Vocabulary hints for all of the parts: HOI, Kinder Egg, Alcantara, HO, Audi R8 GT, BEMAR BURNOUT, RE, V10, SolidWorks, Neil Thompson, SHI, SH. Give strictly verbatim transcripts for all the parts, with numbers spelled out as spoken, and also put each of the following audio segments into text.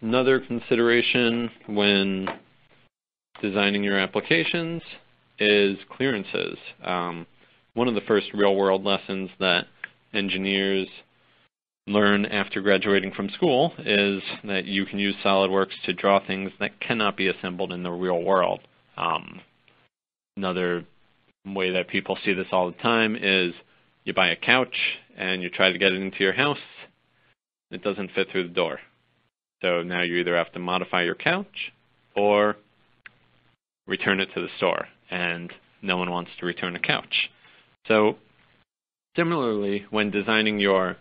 Another consideration when designing your applications is clearances. Um, one of the first real-world lessons that engineers learn after graduating from school is that you can use SolidWorks to draw things that cannot be assembled in the real world. Um, another way that people see this all the time is you buy a couch and you try to get it into your house, it doesn't fit through the door. So now you either have to modify your couch or return it to the store, and no one wants to return a couch. So similarly, when designing your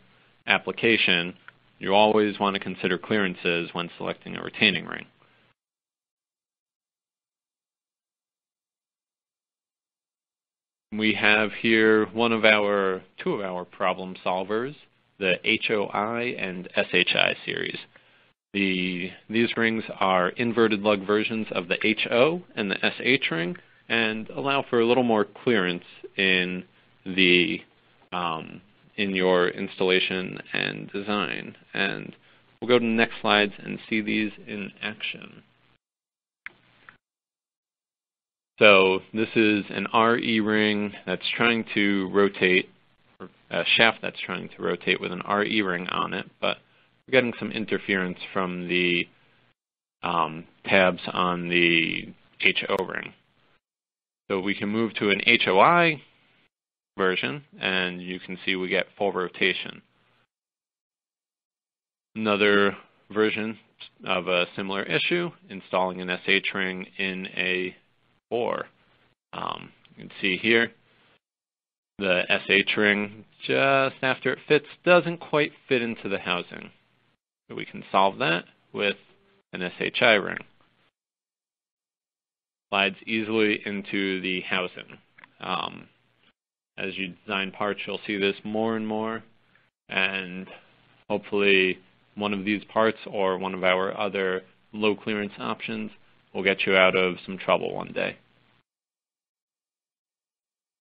application, you always want to consider clearances when selecting a retaining ring. We have here one of our, two of our problem solvers, the H O I and S H I series. The, these rings are inverted lug versions of the H O and the S H ring and allow for a little more clearance in, the, um, in your installation and design. And we'll go to the next slides and see these in action. So this is an R E ring that's trying to rotate, or a shaft that's trying to rotate with an R E ring on it, but we're getting some interference from the um, tabs on the H O ring. So we can move to an H O I version, and you can see we get full rotation. Another version of a similar issue, installing an S H ring in a Or um, you can see here, the S H ring, just after it fits, doesn't quite fit into the housing. So we can solve that with an S H I ring. Slides easily into the housing. Um, as you design parts, you'll see this more and more, and hopefully one of these parts or one of our other low clearance options will get you out of some trouble one day.